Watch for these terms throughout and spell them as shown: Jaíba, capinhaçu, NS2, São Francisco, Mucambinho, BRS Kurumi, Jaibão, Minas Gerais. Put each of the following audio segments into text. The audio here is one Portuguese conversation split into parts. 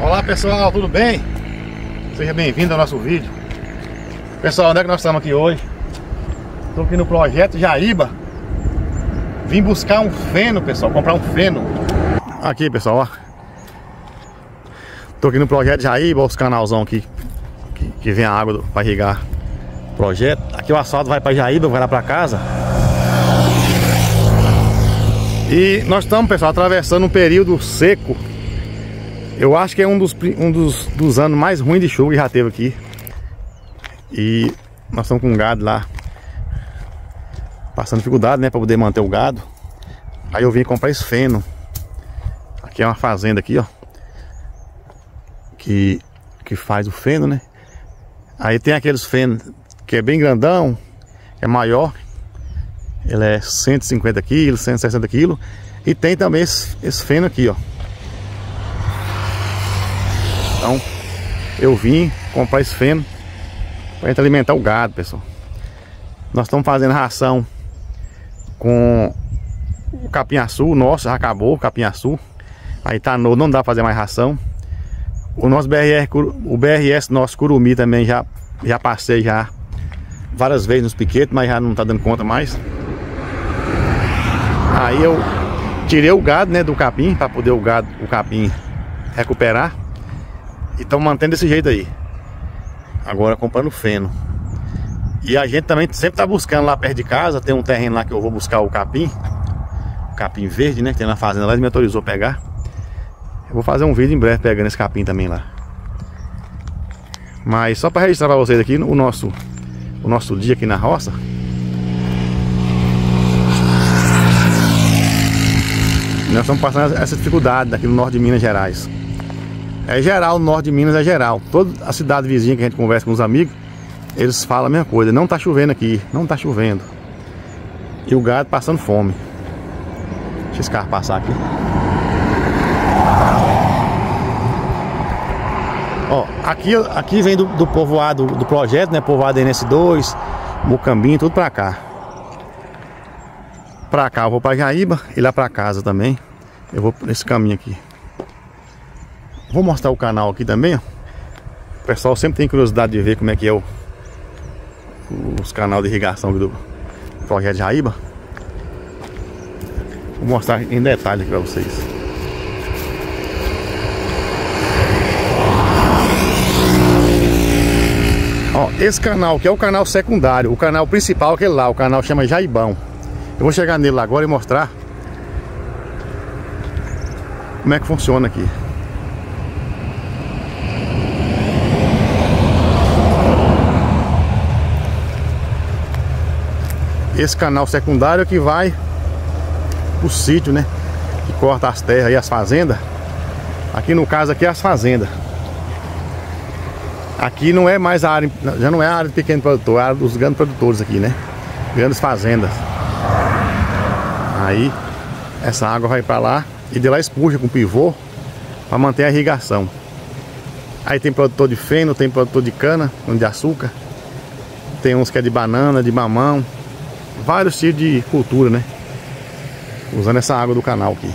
Olá pessoal, tudo bem? Seja bem-vindo ao nosso vídeo. Pessoal, onde é que nós estamos aqui hoje? Estou aqui no projeto Jaíba. Vim buscar um feno, pessoal, comprar um feno. Aqui, pessoal, ó. Estou aqui no projeto Jaíba, os canalzão aqui que vem a água para irrigar o projeto. Aqui o asfalto vai para Jaíba, vai lá para casa. E nós estamos, pessoal, atravessando um período seco. Eu acho que é um dos anos mais ruins de chuva que já teve aqui. E nós estamos com um gado lá passando dificuldade, né, para poder manter o gado. Aí eu vim comprar esse feno. Aqui é uma fazenda aqui, ó, que faz o feno, né. Aí tem aqueles fenos que é bem grandão, é maior. Ele é 150 kg, 160 kg. E tem também esse feno aqui, ó. Então eu vim comprar esse feno para gente alimentar o gado, pessoal. Nós estamos fazendo ração com o capinhaçu. Nosso já acabou o capinhaçu. Aí tá novo, não dá pra fazer mais ração. O nosso BRS nosso Kurumi também já passei já várias vezes nos piquetes, mas já não tá dando conta mais. Aí eu tirei o gado, né, do capim, para poder o capim recuperar. E estamos mantendo desse jeito aí. Agora comprando feno. E a gente também sempre tá buscando lá perto de casa. Tem um terreno lá que eu vou buscar o capim. O capim verde, né, que tem na fazenda lá. Ele me autorizou a pegar. Eu vou fazer um vídeo em breve pegando esse capim também lá. Mas só para registrar para vocês aqui o nosso dia aqui na roça. Nós estamos passando essa dificuldade aqui no norte de Minas Gerais. É geral, o norte de Minas é geral. Toda a cidade vizinha que a gente conversa com os amigos, eles falam a mesma coisa. Não tá chovendo aqui, não tá chovendo. E o gado passando fome. Deixa esse carro passar aqui. Ó, aqui vem do povoado do projeto, né? Povoado NS2, Mucambinho, tudo pra cá. Pra cá eu vou pra Jaíba e lá pra casa também. Eu vou nesse caminho aqui. Vou mostrar o canal aqui também, ó. O pessoal sempre tem curiosidade de ver como é que é os canais de irrigação aqui do projeto Jaíba. Vou mostrar em detalhe aqui pra vocês. Ó, esse canal que é o canal secundário. O canal principal é aquele lá, o canal chama Jaibão. Eu vou chegar nele lá agora e mostrar como é que funciona aqui. Esse canal secundário é que vai pro sítio, né? Que corta as terras e as fazendas. Aqui no caso aqui é as fazendas. Aqui não é mais a área, já não é a área de pequeno produtor, é a área dos grandes produtores aqui, né? Grandes fazendas. Aí essa água vai para lá e de lá expurga com pivô para manter a irrigação. Aí tem produtor de feno, tem produtor de cana, de açúcar. Tem uns que é de banana, de mamão. Vários tipos de cultura, né? Usando essa água do canal aqui.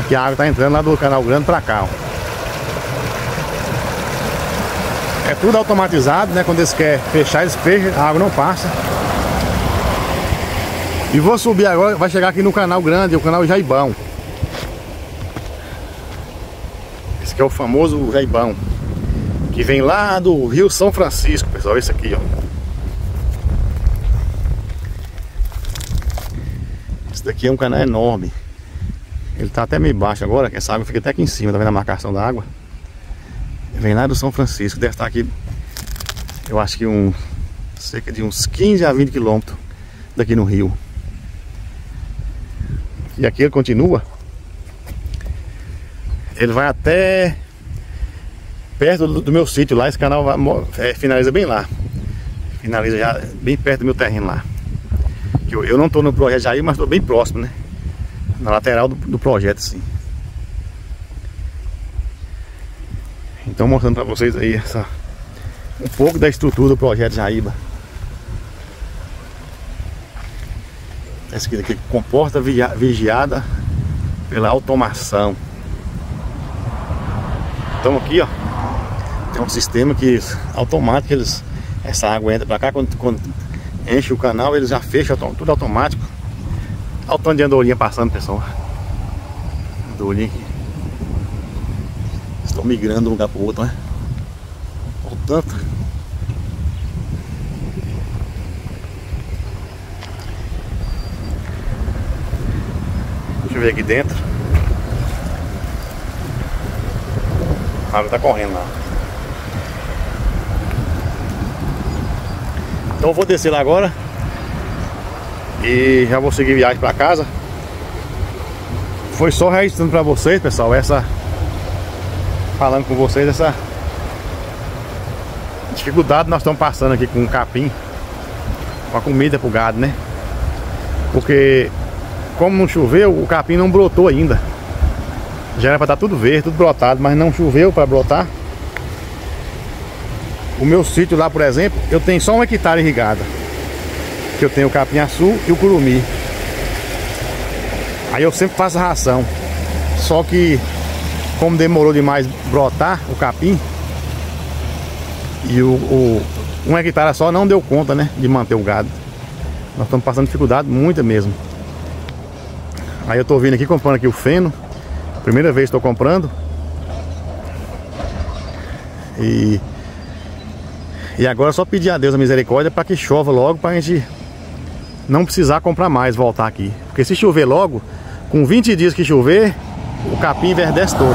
Aqui a água tá entrando lá do canal grande pra cá, ó. É tudo automatizado, né? Quando eles querem fechar, eles fecham, a água não passa. E vou subir agora, vai chegar aqui no canal grande, o canal Jaibão. Esse aqui é o famoso Jaibão. Que vem lá do rio São Francisco, pessoal, esse aqui, ó. Esse daqui é um canal enorme. Ele tá até meio baixo agora, que essa água fica até aqui em cima, tá vendo a marcação da água? Vem lá do São Francisco, deve estar aqui, eu acho que cerca de uns 15 a 20 quilômetros daqui no rio. E aqui ele continua. Ele vai até perto do meu sítio lá, esse canal vai, finaliza bem lá. Finaliza já bem perto do meu terreno lá. Eu não estou no projeto Jaíba, mas estou bem próximo, né? Na lateral do projeto, assim. Então mostrando para vocês aí um pouco da estrutura do projeto Jaíba. Essa aqui comporta vigiada pela automação. Então aqui, ó, tem um sistema que automático, eles, essa água entra pra cá, quando enche o canal, eles já fecham, tudo automático. Olha o tanto de andorinha passando, pessoal. Andorinha aqui. Estão migrando de um lugar pro outro, né? Olha o tanto. Deixa eu ver aqui dentro. A água tá correndo lá. Então eu vou descer lá agora e já vou seguir viagem para casa. Foi só registrando para vocês, pessoal, essa, falando com vocês essa dificuldade que nós estamos passando aqui com o capim, com a comida pro gado, né? Porque como não choveu, o capim não brotou ainda. Já era para estar tudo verde, tudo brotado, mas não choveu para brotar. O meu sítio lá, por exemplo, eu tenho só 1 hectare irrigada, que eu tenho o capinhaçu e o curumi. Aí eu sempre faço a ração. Só que como demorou demais brotar o capim, e 1 hectare só não deu conta, né, de manter o gado. Nós estamos passando dificuldade muita mesmo. Aí eu tô vindo aqui comprando aqui o feno. Primeira vez estou comprando. E agora é só pedir a Deus a misericórdia para que chova logo, para a gente não precisar comprar mais, voltar aqui. Porque se chover logo, com 20 dias que chover, o capim enverdece todo.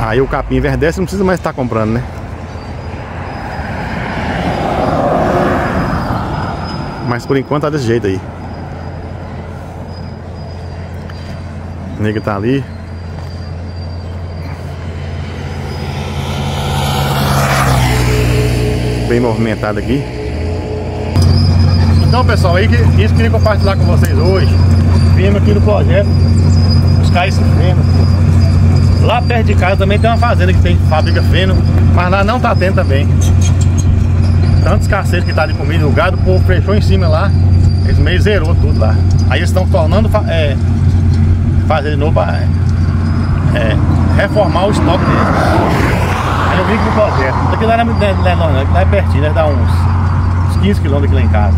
Aí o capim enverdece e não precisa mais estar comprando, né? Mas por enquanto tá desse jeito aí. O nego tá ali. Bem movimentado aqui. Então, pessoal, aí que isso que eu queria compartilhar com vocês hoje. Viemos aqui no projeto buscar esse feno. Lá perto de casa também tem uma fazenda que tem fabrica feno, mas lá não tá tendo também. Tanto escassez que tá de comida no gado, o povo fechou em cima lá. Eles meio zerou tudo lá. Aí eles estão tornando fazer de novo, reformar o estoque dele. Aí eu vim aqui no projeto. Daqui lá não é muito longe, não. Aqui lá é pertinho, né? Dá uns 15 km aqui lá em casa.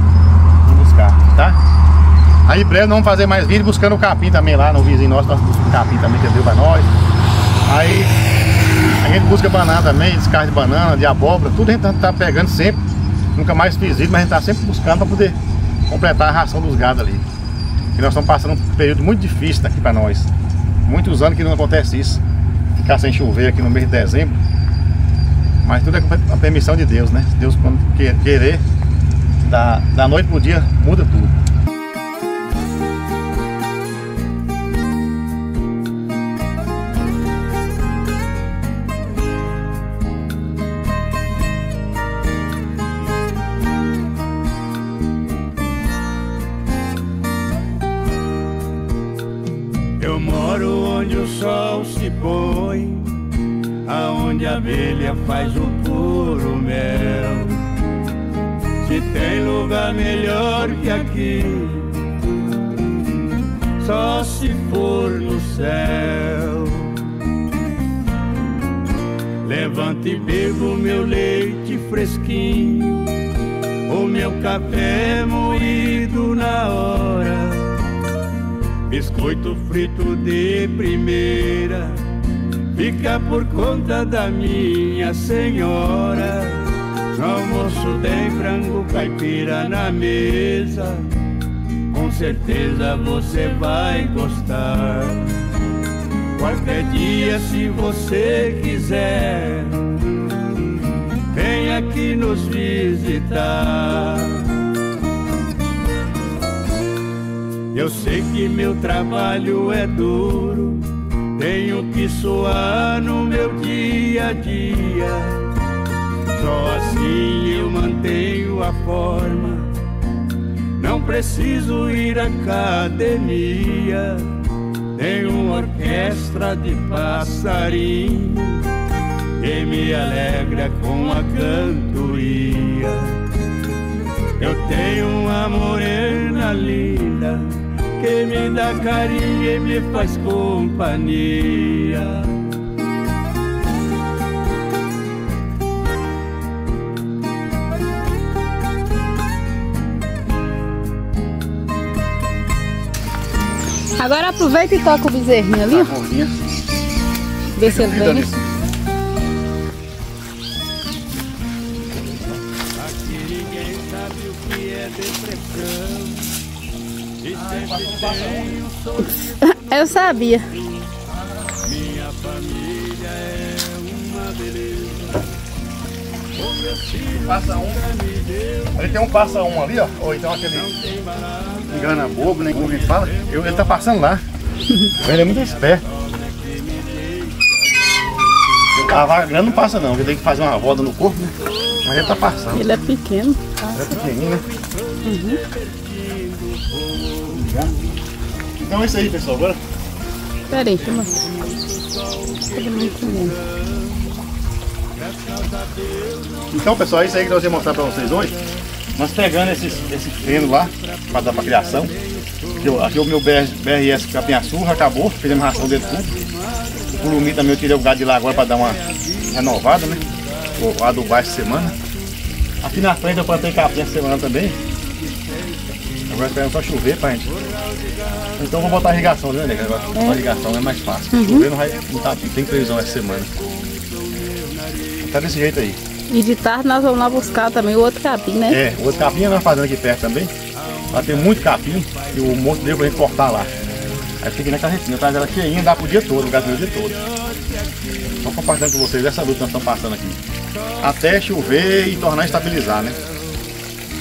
Vamos buscar, tá? Aí em breve vamos fazer mais vídeo buscando o capim também lá no vizinho nosso. Nós buscamos o capim também que deu pra nós. Aí a gente busca banana também, descarte de banana, de abóbora, tudo a gente tá pegando sempre. Nunca mais fiz isso, mas a gente tá sempre buscando pra poder completar a ração dos gados ali. Que nós estamos passando um período muito difícil aqui para nós. Muitos anos que não acontece isso. Ficar sem chover aqui no mês de dezembro. Mas tudo é com a permissão de Deus, né? Se Deus quando querer, da noite pro dia, muda tudo. Aonde a abelha faz o puro mel. Se tem lugar melhor que aqui, só se for no céu. Levanto e bebo meu leite fresquinho, o meu café moído na hora, biscoito frito de primeira. Fica por conta da minha senhora. No almoço tem frango caipira na mesa. Com certeza você vai gostar. Qualquer dia, se você quiser, vem aqui nos visitar. Eu sei que meu trabalho é duro, tenho que suar no meu dia a dia. Só assim eu mantenho a forma. Não preciso ir à academia. Tenho uma orquestra de passarinho que me alegra com a cantoria. Eu tenho uma morena linda que me dá carinho e me faz companhia. Agora aproveita e toca o bezerrinho ali. Vê se ele vem. Aqui ninguém sabe o que é depressão. E sempre um sorriso. Eu sabia. Minha família é uma beleza. O meu filho passa um. Ele tem um passa um ali, ó. Ou então aquele. Engana bobo, nem como ele fala. Ele tá passando lá. Ele é muito esperto. A vaca grande não passa, não, porque tem que fazer uma roda no corpo, né? Mas ele tá passando. Ele é pequeno. Ele é pequenininho, né? Uhum. Então é isso aí, pessoal. Bora? Pera aí, filma. Então, pessoal, é isso aí que nós vamos mostrar pra vocês hoje. Nós pegando esse feno lá, para dar para criação. Aqui o meu BRS capinhaçu já acabou, fizemos ração dele tudo. O Kurumi também eu tirei o gado de lá agora para dar uma renovada, né? Vou adubar essa semana. Aqui na frente eu plantei capim essa semana também. Agora esperando só chover pra gente. Então vou botar a irrigação, né, galera? A irrigação é mais fácil. Uhum. Chover não vai botar, tem previsão essa semana. Tá desse jeito aí. E de tarde nós vamos lá buscar também o outro capim, né? É, o outro capim nós fazendo aqui perto também. Lá tem muito capim e o monte deu pra gente cortar lá. Aí fica na carretinha, traz ela cheinha, dá pro dia todo, o gasolina o dia todo. Só compartilhando com vocês essa luta que nós estamos passando aqui. Até chover e tornar estabilizar, né?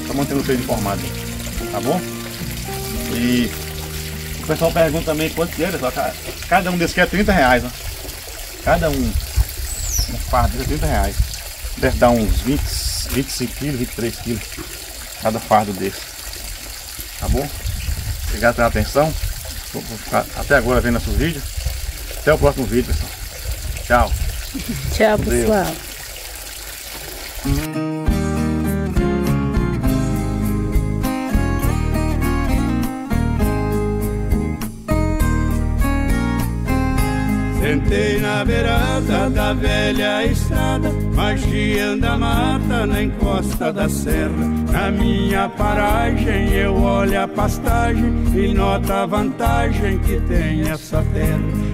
Só mantendo vocês informados, tá bom? E o pessoal pergunta também quanto que é, pessoal. Cada um desses aqui é R$30, ó. Cada um fardo é R$30. Deve dar uns 25 quilos, 23 quilos cada fardo desse. Tá bom? Obrigado pela atenção. Vou ficar até agora vendo nossos vídeos. Até o próximo vídeo, pessoal. Tchau. Tchau, pessoal. Sentei na beirada da velha estrada, magia da mata na encosta da serra. Na minha paragem eu olho a pastagem e noto a vantagem que tem essa terra.